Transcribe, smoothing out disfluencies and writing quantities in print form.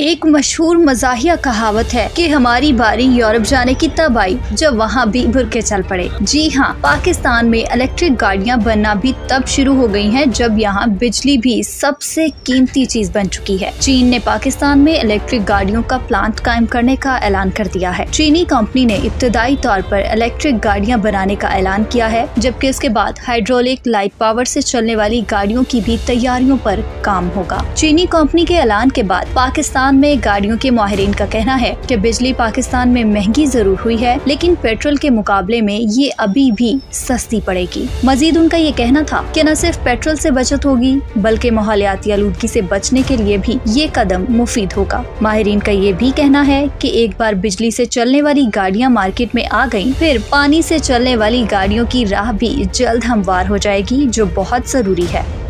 एक मशहूर मजाहिया कहावत है कि हमारी बारी यूरोप जाने की तब आई जब वहाँ भी बुरके चल पड़े। जी हाँ, पाकिस्तान में इलेक्ट्रिक गाड़ियाँ बनना भी तब शुरू हो गई हैं जब यहाँ बिजली भी सबसे कीमती चीज बन चुकी है। चीन ने पाकिस्तान में इलेक्ट्रिक गाड़ियों का प्लांट कायम करने का ऐलान कर दिया है। चीनी कंपनी ने इब्तदाई तौर पर इलेक्ट्रिक गाड़ियाँ बनाने का ऐलान किया है, जबकि उसके बाद हाइड्रोलिक लाइट पावर से चलने वाली गाड़ियों की भी तैयारियों पर काम होगा। चीनी कंपनी के ऐलान के बाद पाकिस्तान में गाड़ियों के माहिरीन का कहना है कि बिजली पाकिस्तान में महंगी जरूर हुई है, लेकिन पेट्रोल के मुकाबले में ये अभी भी सस्ती पड़ेगी। मजीद उनका ये कहना था कि न सिर्फ पेट्रोल से बचत होगी बल्कि माहौलियाती आलूदगी से बचने के लिए भी ये कदम मुफीद होगा। माहिरीन का ये भी कहना है कि एक बार बिजली से चलने वाली गाड़ियाँ मार्केट में आ गयी, फिर पानी से चलने वाली गाड़ियों की राह भी जल्द हमवार हो जाएगी, जो बहुत जरूरी है।